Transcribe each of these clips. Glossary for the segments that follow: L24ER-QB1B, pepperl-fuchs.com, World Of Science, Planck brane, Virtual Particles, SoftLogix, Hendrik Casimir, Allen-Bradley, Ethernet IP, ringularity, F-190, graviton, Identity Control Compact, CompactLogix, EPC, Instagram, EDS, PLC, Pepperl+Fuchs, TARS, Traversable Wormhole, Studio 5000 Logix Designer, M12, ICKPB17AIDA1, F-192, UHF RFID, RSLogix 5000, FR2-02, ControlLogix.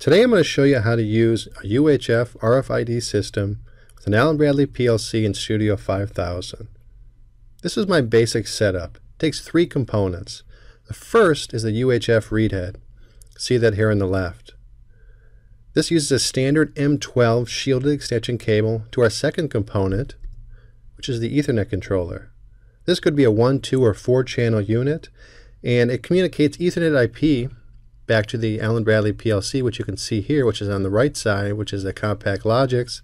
Today I'm going to show you how to use a UHF RFID system with an Allen-Bradley PLC in Studio 5000. This is my basic setup. It takes three components. The first is the UHF read head. See that here on the left. This uses a standard M12 shielded extension cable to our second component, which is the Ethernet controller. This could be a 1, 2, or 4 channel unit, and it communicates Ethernet IP back to the Allen-Bradley PLC, which you can see here, which is on the right side, which is the CompactLogix.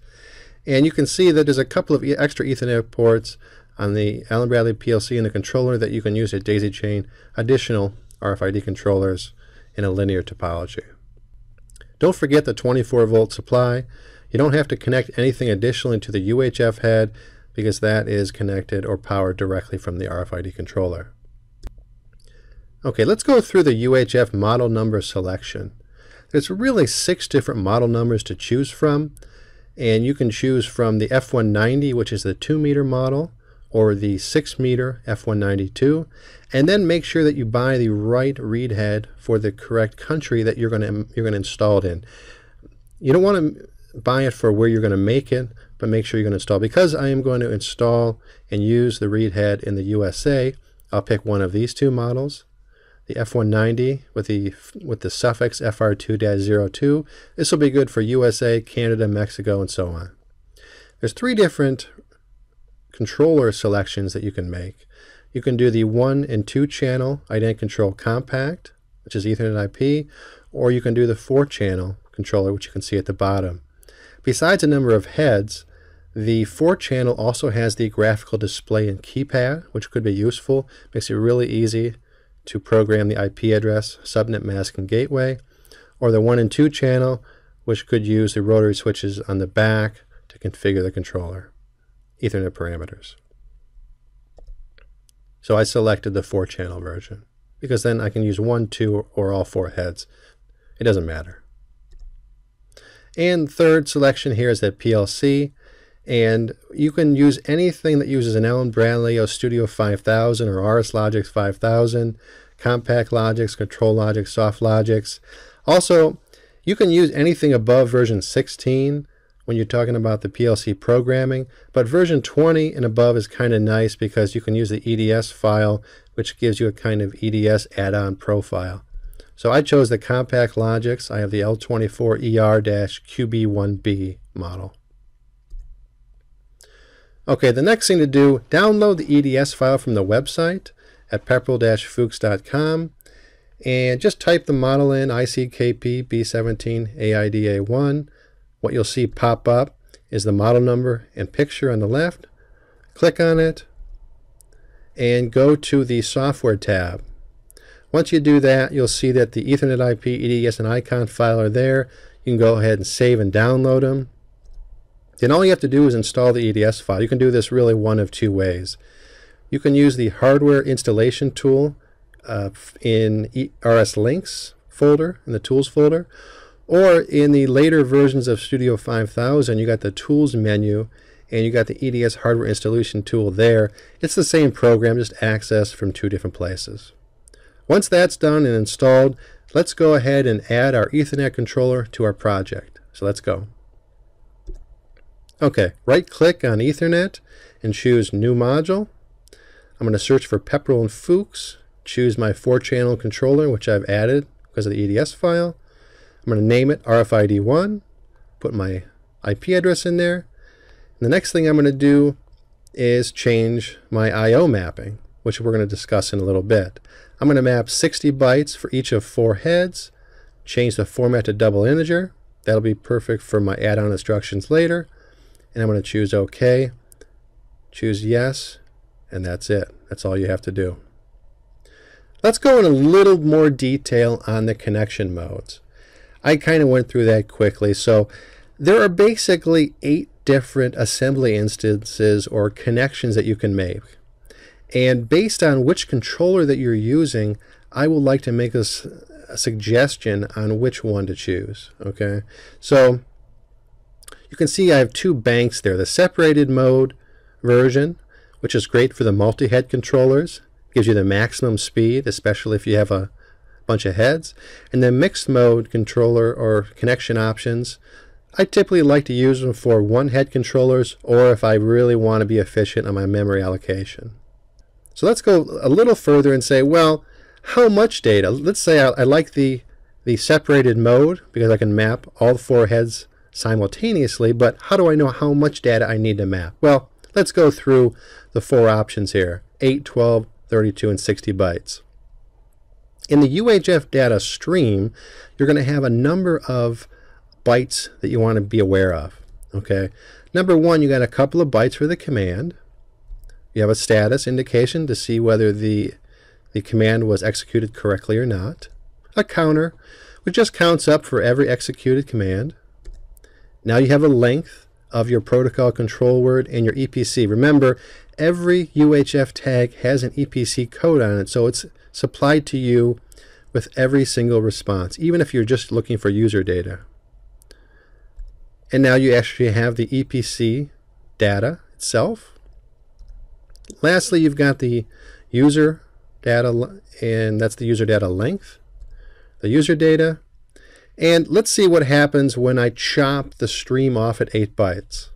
And you can see that there's a couple of extra Ethernet ports on the Allen-Bradley PLC and the controller that you can use to daisy chain additional RFID controllers in a linear topology. Don't forget the 24-volt supply. You don't have to connect anything additionally to the UHF head because that is connected or powered directly from the RFID controller. Okay, let's go through the UHF model number selection. There's really 6 different model numbers to choose from, and you can choose from the F-190, which is the 2-meter model, or the 6-meter F-192, and then make sure that you buy the right read head for the correct country that you're going to install it in. You don't want to buy it for where you're going to make it, but make sure you're going to install. Because I am going to install and use the read head in the USA, I'll pick one of these two models. The F-190 with the suffix FR2-02. This will be good for USA, Canada, Mexico, and so on. There's 3 different controller selections that you can make. You can do the 1 and 2 channel Identity Control Compact, which is Ethernet IP, or you can do the 4 channel controller, which you can see at the bottom. Besides a number of heads, the 4-channel also has the graphical display and keypad, which could be useful. Makes it really easy to program the IP address, subnet mask, and gateway, or the 1 and 2 channel, which could use the rotary switches on the back to configure the controller, Ethernet parameters. So I selected the 4 channel version because then I can use 1, 2, or all 4 heads. It doesn't matter. And third selection here is that PLC. And you can use anything that uses an Allen-Bradley or Studio 5000 or RSLogix 5000, CompactLogix, ControlLogix, SoftLogix. Also, you can use anything above version 16 when you're talking about the PLC programming, but version 20 and above is kind of nice because you can use the EDS file, which gives you a kind of EDS add-on profile. So I chose the CompactLogix. I have the L24ER-QB1B model. Okay, the next thing to do, download the EDS file from the website at pepperl-fuchs.com and just type the model in, ICKPB17AIDA1. What you'll see pop up is the model number and picture on the left. Click on it and go to the software tab. Once you do that, you'll see that the Ethernet IP, EDS, and icon file are there. You can go ahead and save and download them. Then all you have to do is install the EDS file. You can do this really one of 2 ways. You can use the hardware installation tool in RSLinks folder, in the tools folder, or in the later versions of Studio 5000, you got the tools menu and you got the EDS hardware installation tool there. It's the same program, just accessed from 2 different places. Once that's done and installed, let's go ahead and add our Ethernet controller to our project. So let's go. Okay, right-click on Ethernet and choose New Module. I'm going to search for Pepperl+Fuchs, choose my 4-channel controller, which I've added because of the EDS file. I'm going to name it RFID1, put my IP address in there. And the next thing I'm going to do is change my I/O mapping, which we're going to discuss in a little bit. I'm going to map 60 bytes for each of 4 heads, change the format to double integer. That'll be perfect for my add-on instructions later. And I'm going to choose OK, choose Yes, and that's it. That's all you have to do. Let's go in a little more detail on the connection modes. I kind of went through that quickly. So there are basically 8 different assembly instances or connections that you can make. And based on which controller that you're using, I would like to make a suggestion on which one to choose. Okay, so you can see I have 2 banks there. The separated mode version, which is great for the multi-head controllers, gives you the maximum speed, especially if you have a bunch of heads. And then mixed mode controller or connection options. I typically like to use them for one head controllers or if I really want to be efficient on my memory allocation. So let's go a little further and say, well, how much data? Let's say I like the separated mode because I can map all four heads simultaneously, but how do I know how much data I need to map? Well, let's go through the four options here, 8, 12, 32, and 60 bytes. In the UHF data stream, you're going to have a number of bytes that you want to be aware of. Okay, number one, you got a couple of bytes for the command. You have a status indication to see whether the command was executed correctly or not. A counter, which just counts up for every executed command. Now you have a length of your protocol control word and your EPC. Remember, every UHF tag has an EPC code on it, so it's supplied to you with every single response, even if you're just looking for user data. And now you actually have the EPC data itself. Lastly, you've got the user data, and that's the user data length, the user data. And let's see what happens when I chop the stream off at 8 bytes.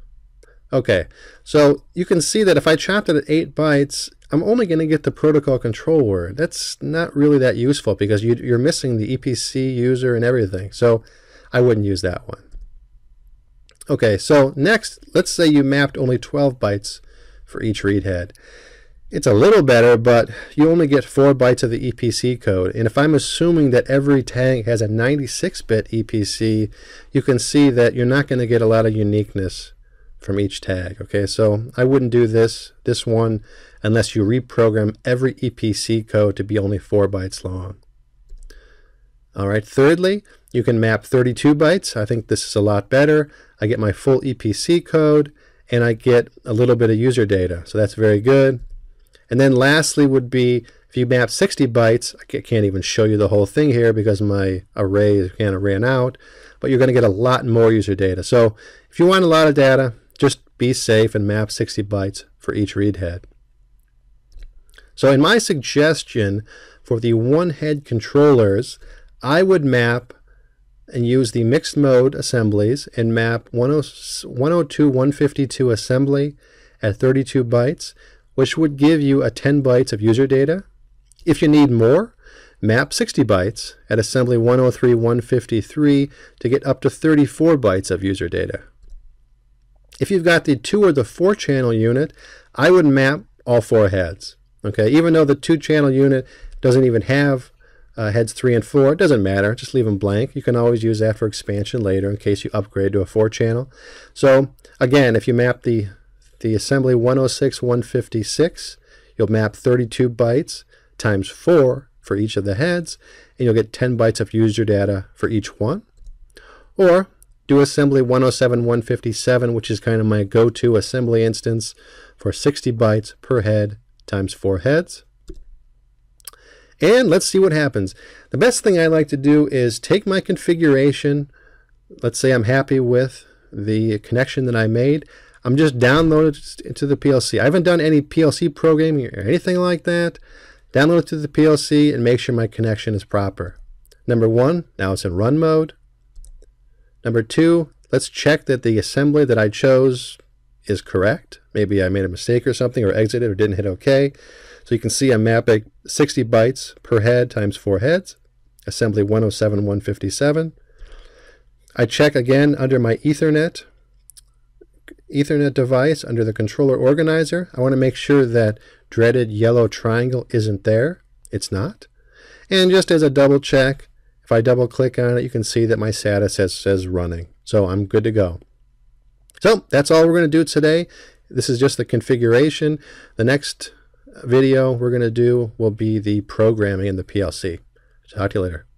Okay, so you can see that if I chopped it at 8 bytes, I'm only going to get the protocol control word. That's not really that useful because you're missing the EPC user and everything. So I wouldn't use that one. Okay, so next, let's say you mapped only 12 bytes for each read head. It's a little better, but you only get 4 bytes of the EPC code. And if I'm assuming that every tag has a 96-bit EPC, you can see that you're not going to get a lot of uniqueness from each tag. Okay, so I wouldn't do this one unless you reprogram every EPC code to be only 4 bytes long. All right, thirdly, you can map 32 bytes. I think this is a lot better. I get my full EPC code and I get a little bit of user data. So that's very good. And then lastly would be if you map 60 bytes, I can't even show you the whole thing here because my array kind of ran out, but you're going to get a lot more user data. So if you want a lot of data, just be safe and map 60 bytes for each read head. So in my suggestion for the one head controllers, I would map and use the mixed mode assemblies and map 102/152 assembly at 32 bytes, which would give you a 10 bytes of user data. If you need more, map 60 bytes at assembly 103/153 to get up to 34 bytes of user data. If you've got the 2 or the 4 channel unit, I would map all 4 heads. Okay, even though the 2 channel unit doesn't even have heads 3 and 4, it doesn't matter, just leave them blank. You can always use that for expansion later in case you upgrade to a 4 channel. So again, if you map the assembly 106/156, you'll map 32 bytes times 4 for each of the heads, and you'll get 10 bytes of user data for each one. Or do assembly 107/157, which is kind of my go-to assembly instance for 60 bytes per head times 4 heads. And let's see what happens. The best thing I like to do is take my configuration. Let's say I'm happy with the connection that I made. I'm just downloaded into the PLC. I haven't done any PLC programming or anything like that. Download it to the PLC and make sure my connection is proper. Number one, now it's in run mode. Number two, let's check that the assembly that I chose is correct. Maybe I made a mistake or something, or exited or didn't hit OK. So you can see I'm mapping 60 bytes per head times 4 heads, assembly 107/157. I check again under my Ethernet device under the controller organizer. I want to make sure that dreaded yellow triangle isn't there. It's not. And just as a double check, if I double click on it, you can see that my status says running. So I'm good to go. So that's all we're going to do today. This is just the configuration. The next video we're going to do will be the programming in the PLC. Talk to you later.